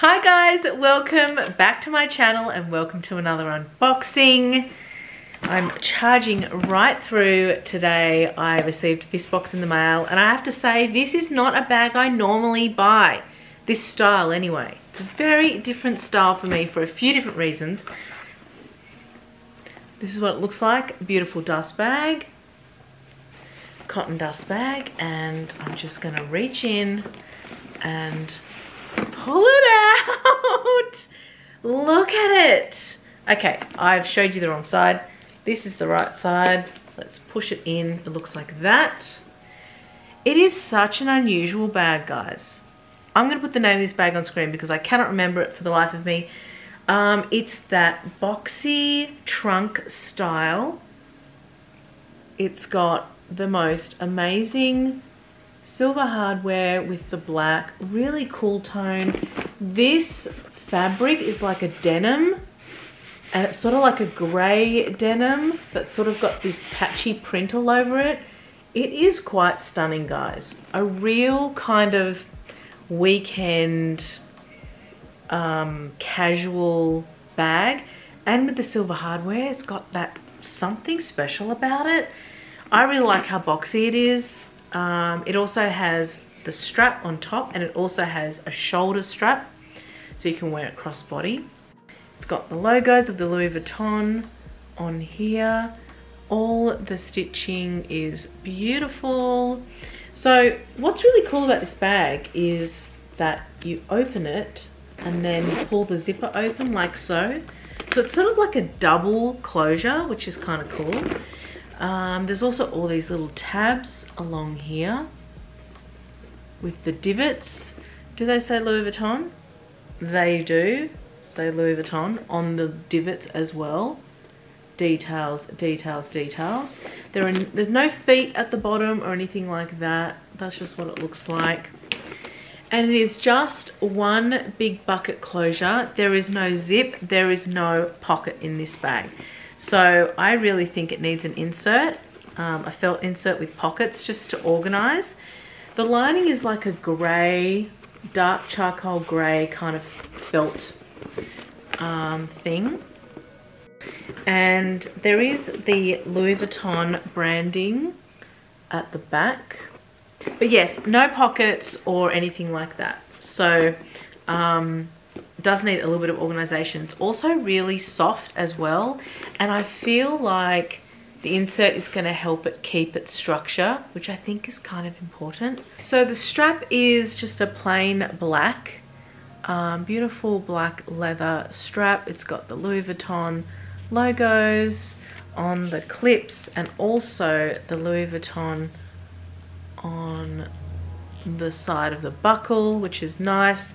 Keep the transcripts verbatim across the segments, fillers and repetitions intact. Hi guys, welcome back to my channel and welcome to another unboxing. I'm charging right through today. I received this box in the mail and I have to say this is not a bag I normally buy. This style anyway. It's a very different style for me for a few different reasons. This is what it looks like. Beautiful dust bag. Cotton dust bag. And I'm just going to reach in and pull it out. Look at it. Okay, I've showed you the wrong side. This is the right side. Let's push it in. It looks like that. It is such an unusual bag, guys. I'm going to put the name of this bag on screen because I cannot remember it for the life of me. Um, it's that boxy trunk style. It's got the most amazing silver hardware with the black, really cool tone. This fabric is like a denim, and it's sort of like a grey denim that's sort of got this patchy print all over it. It is quite stunning, guys. A real kind of weekend um, casual bag, and with the silver hardware, it's got that something special about it. I really like how boxy it is. Um, it also has the strap on top, and it also has a shoulder strap so you can wear it crossbody. It's got the logos of the Louis Vuitton on here. All the stitching is beautiful. So what's really cool about this bag is that you open it and then you pull the zipper open like so. So it's sort of like a double closure, which is kind of cool. Um, there's also all these little tabs along here with the divots. Do they say Louis Vuitton? They do say Louis Vuitton on the divots as well. Details, details, details. There are, there's no feet at the bottom or anything like that. That's just what it looks like. And it is just one big bucket closure. There is no zip, there is no pocket in this bag. So I really think it needs an insert, um, a felt insert with pockets just to organize. The lining is like a gray, dark charcoal gray kind of felt um, thing. And there is the Louis Vuitton branding at the back. But yes, no pockets or anything like that. So um, does need a little bit of organization. It's also really soft as well. And I feel like the insert is going to help it keep its structure, which I think is kind of important. So the strap is just a plain black, um, beautiful black leather strap. It's got the Louis Vuitton logos on the clips and also the Louis Vuitton on the side of the buckle, which is nice.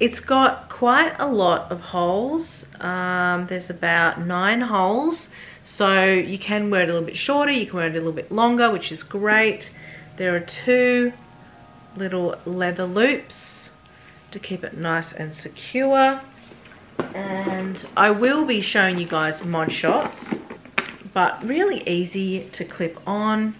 It's got quite a lot of holes. Um, there's about nine holes, so you can wear it a little bit shorter, you can wear it a little bit longer, which is great. There are two little leather loops to keep it nice and secure. And I will be showing you guys mod shots, but really easy to clip on.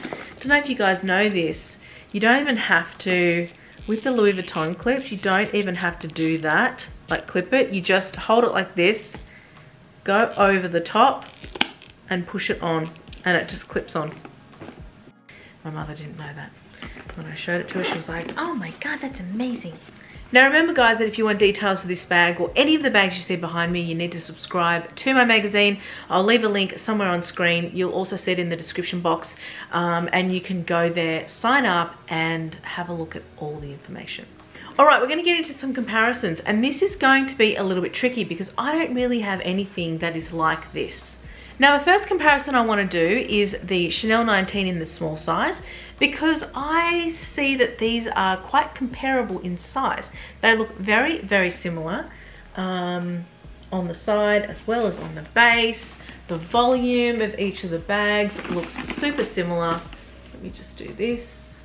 Don't know if you guys know this, you don't even have to, with the Louis Vuitton clips, you don't even have to do that, like clip it. You just hold it like this, go over the top and push it on, and it just clips on. My mother didn't know that. When I showed it to her, she was like, oh my God, that's amazing. Now remember guys that if you want details of this bag or any of the bags you see behind me, you need to subscribe to my magazine. I'll leave a link somewhere on screen. You'll also see it in the description box, um, and you can go there, sign up and have a look at all the information. Alright, we're going to get into some comparisons, and this is going to be a little bit tricky because I don't really have anything that is like this. Now the first comparison I want to do is the Chanel nineteen in the small size, because I see that these are quite comparable in size. They look very, very similar um, on the side as well as on the base. The volume of each of the bags looks super similar. Let me just do this.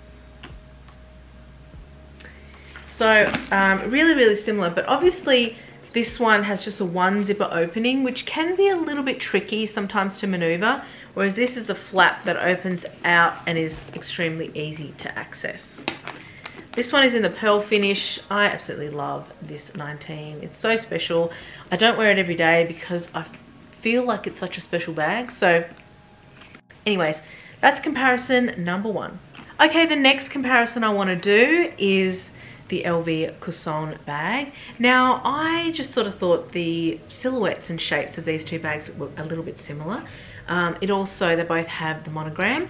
So um, really, really similar, but obviously this one has just a one zipper opening, which can be a little bit tricky sometimes to maneuver, whereas this is a flap that opens out and is extremely easy to access. This one is in the pearl finish. I absolutely love this nineteen. It's so special. I don't wear it every day because I feel like it's such a special bag. So anyways, that's comparison number one. Okay, the next comparison I want to do is the L V Coussin bag. Now, I just sort of thought the silhouettes and shapes of these two bags were a little bit similar. Um, it also, they both have the monogram.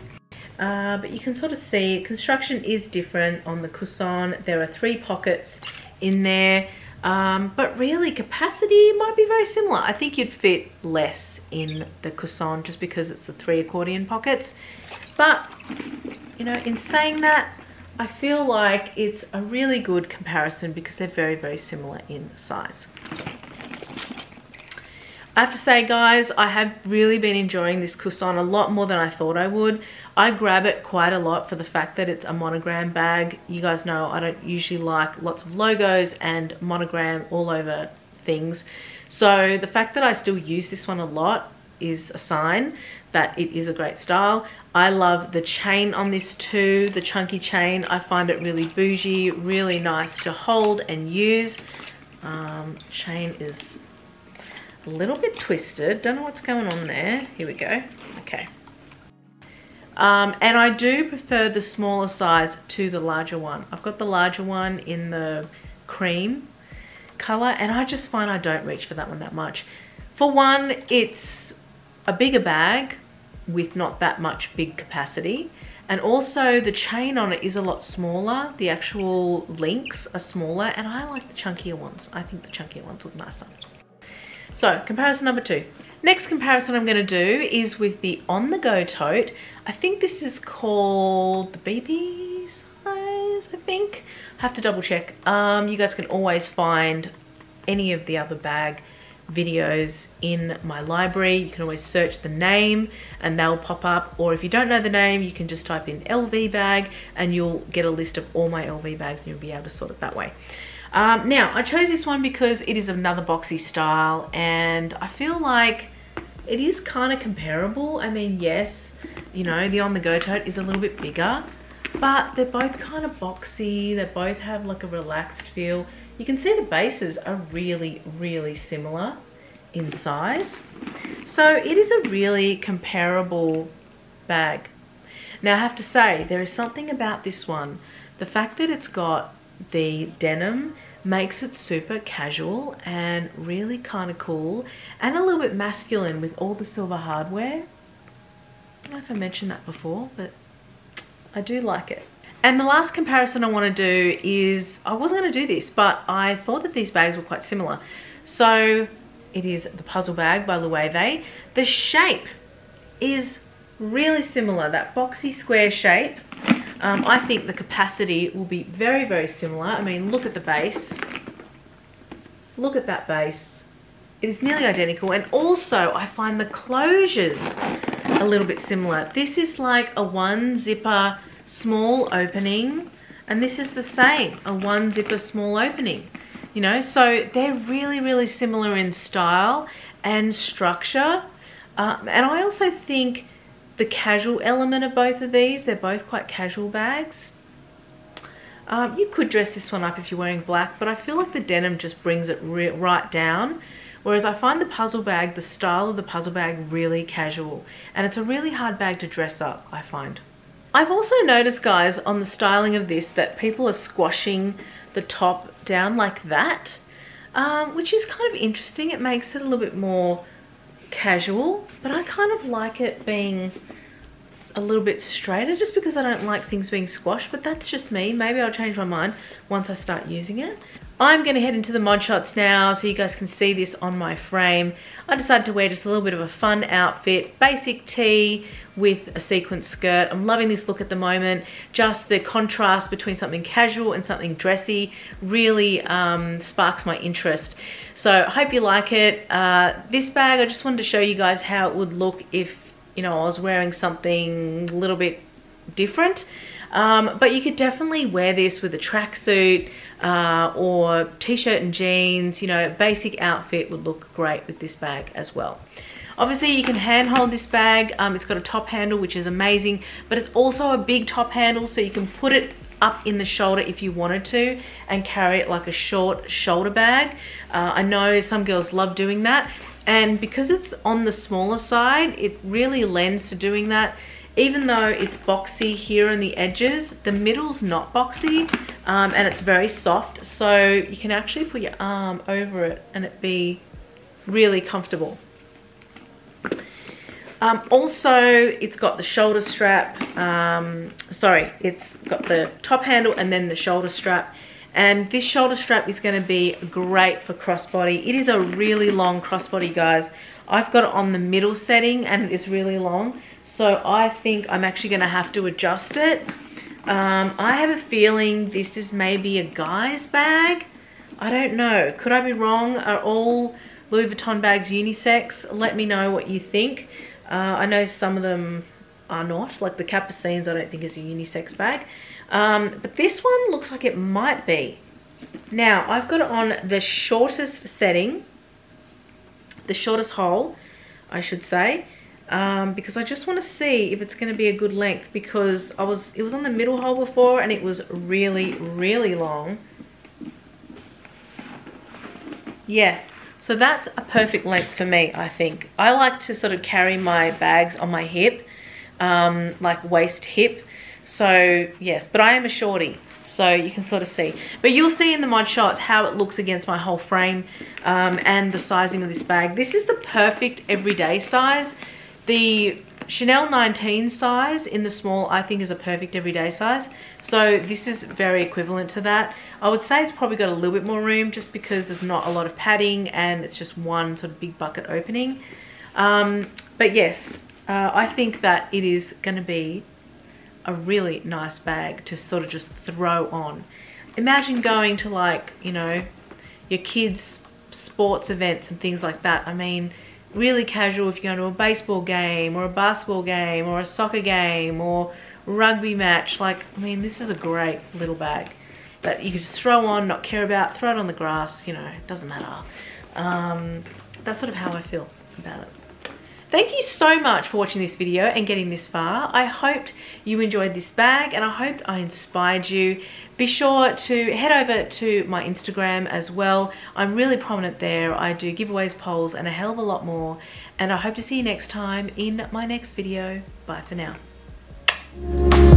Uh, but you can sort of see construction is different on the Coussin. There are three pockets in there, um, but really capacity might be very similar. I think you'd fit less in the Coussin just because it's the three accordion pockets. But, you know, in saying that, I feel like it's a really good comparison because they're very, very similar in size. I have to say, guys, I have really been enjoying this Coussin a lot more than I thought I would. I grab it quite a lot for the fact that it's a monogram bag. You guys know I don't usually like lots of logos and monogram all over things. So the fact that I still use this one a lot is a sign that it is a great style. I love the chain on this too, the chunky chain. I find it really bougie, really nice to hold and use. Um, chain is a little bit twisted, don't know what's going on there. Here we go. Okay. Um, and I do prefer the smaller size to the larger one. I've got the larger one in the cream color, and I just find I don't reach for that one that much. For one, it's a bigger bag with not that much big capacity, and also the chain on it is a lot smaller. The actual links are smaller, and I like the chunkier ones. I think the chunkier ones look nicer. So, comparison number two. Next comparison I'm going to do is with the on-the-go tote. I think this is called the B B size, I think. I have to double check. Um, you guys can always find any of the other bag videos in my library. You can always search the name and they'll pop up. Or if you don't know the name, you can just type in L V bag and you'll get a list of all my L V bags and you'll be able to sort it that way. Um, now, I chose this one because it is another boxy style and I feel like it is kind of comparable. I mean, yes, you know, the on-the-go tote is a little bit bigger, but they're both kind of boxy. They both have like a relaxed feel. You can see the bases are really, really similar in size. So it is a really comparable bag. Now, I have to say, there is something about this one. The fact that it's got the denim makes it super casual and really kind of cool and a little bit masculine with all the silver hardware. I don't know if I mentioned that before, but I do like it. And the last comparison I want to do is, I wasn't going to do this, but I thought that these bags were quite similar. So it is the Puzzle Bag by Louve. The shape is really similar, that boxy square shape. Um, I think the capacity will be very, very similar. I mean, look at the base. Look at that base. It is nearly identical. And also, I find the closures a little bit similar. This is like a one zipper small opening. And this is the same, a one zipper small opening. You know, so they're really, really similar in style and structure. Um, and I also think the casual element of both of these, they're both quite casual bags. Um, you could dress this one up if you're wearing black, but I feel like the denim just brings it right down. Whereas I find the Puzzle Bag, the style of the Puzzle Bag, really casual. And it's a really hard bag to dress up, I find. I've also noticed, guys, on the styling of this that people are squashing the top down like that, um, which is kind of interesting. It makes it a little bit more casual, but I kind of like it being a little bit straighter just because I don't like things being squashed, but that's just me. Maybe I'll change my mind once I start using it. I'm going to head into the mod shots now so you guys can see this on my frame. I decided to wear just a little bit of a fun outfit, basic tee with a sequin skirt. I'm loving this look at the moment. Just the contrast between something casual and something dressy really um, sparks my interest. So I hope you like it. Uh, this bag, I just wanted to show you guys how it would look if, you know, I was wearing something a little bit different. Um, but you could definitely wear this with a tracksuit uh, or t-shirt and jeans. You know, basic outfit would look great with this bag as well. Obviously, you can handhold this bag. Um, it's got a top handle, which is amazing, but it's also a big top handle, so you can put it up in the shoulder if you wanted to and carry it like a short shoulder bag. Uh, I know some girls love doing that, and because it's on the smaller side, it really lends to doing that. Even though it's boxy here in the edges, the middle's not boxy, um, and it's very soft, so you can actually put your arm over it and it be really comfortable. Um, also, it's got the shoulder strap, um, sorry, it's got the top handle and then the shoulder strap. And this shoulder strap is going to be great for crossbody. It is a really long crossbody, guys. I've got it on the middle setting and it is really long. So I think I'm actually going to have to adjust it. Um, I have a feeling this is maybe a guy's bag. I don't know. Could I be wrong? Are all Louis Vuitton bags unisex? Let me know what you think. Uh, I know some of them are not. Like the Capucines, I don't think is a unisex bag. Um, but this one looks like it might be. Now, I've got it on the shortest setting, the shortest hole, I should say, um, because I just want to see if it's going to be a good length, because I was it was on the middle hole before and it was really, really long. Yeah, so that's a perfect length for me, I think. I like to sort of carry my bags on my hip, um, like waist hip. So yes, but I am a shorty, so you can sort of see, but you'll see in the mod shots how it looks against my whole frame, um, and the sizing of this bag. This is the perfect everyday size. The Chanel nineteen size in the small, I think, is a perfect everyday size. So this is very equivalent to that. I would say it's probably got a little bit more room just because there's not a lot of padding and it's just one sort of big bucket opening. Um, but yes, uh, I think that it is going to be a really nice bag to sort of just throw on. Imagine going to, like, you know, your kids' sports events and things like that. I mean, really casual if you're going to a baseball game or a basketball game or a soccer game or rugby match. Like, I mean, this is a great little bag that you can just throw on, not care about, throw it on the grass, you know, it doesn't matter. Um, that's sort of how I feel about it. Thank you so much for watching this video and getting this far. I hoped you enjoyed this bag and I hoped I inspired you. Be sure to head over to my Instagram as well. I'm really prominent there. I do giveaways, polls, and a hell of a lot more. And I hope to see you next time in my next video. Bye for now.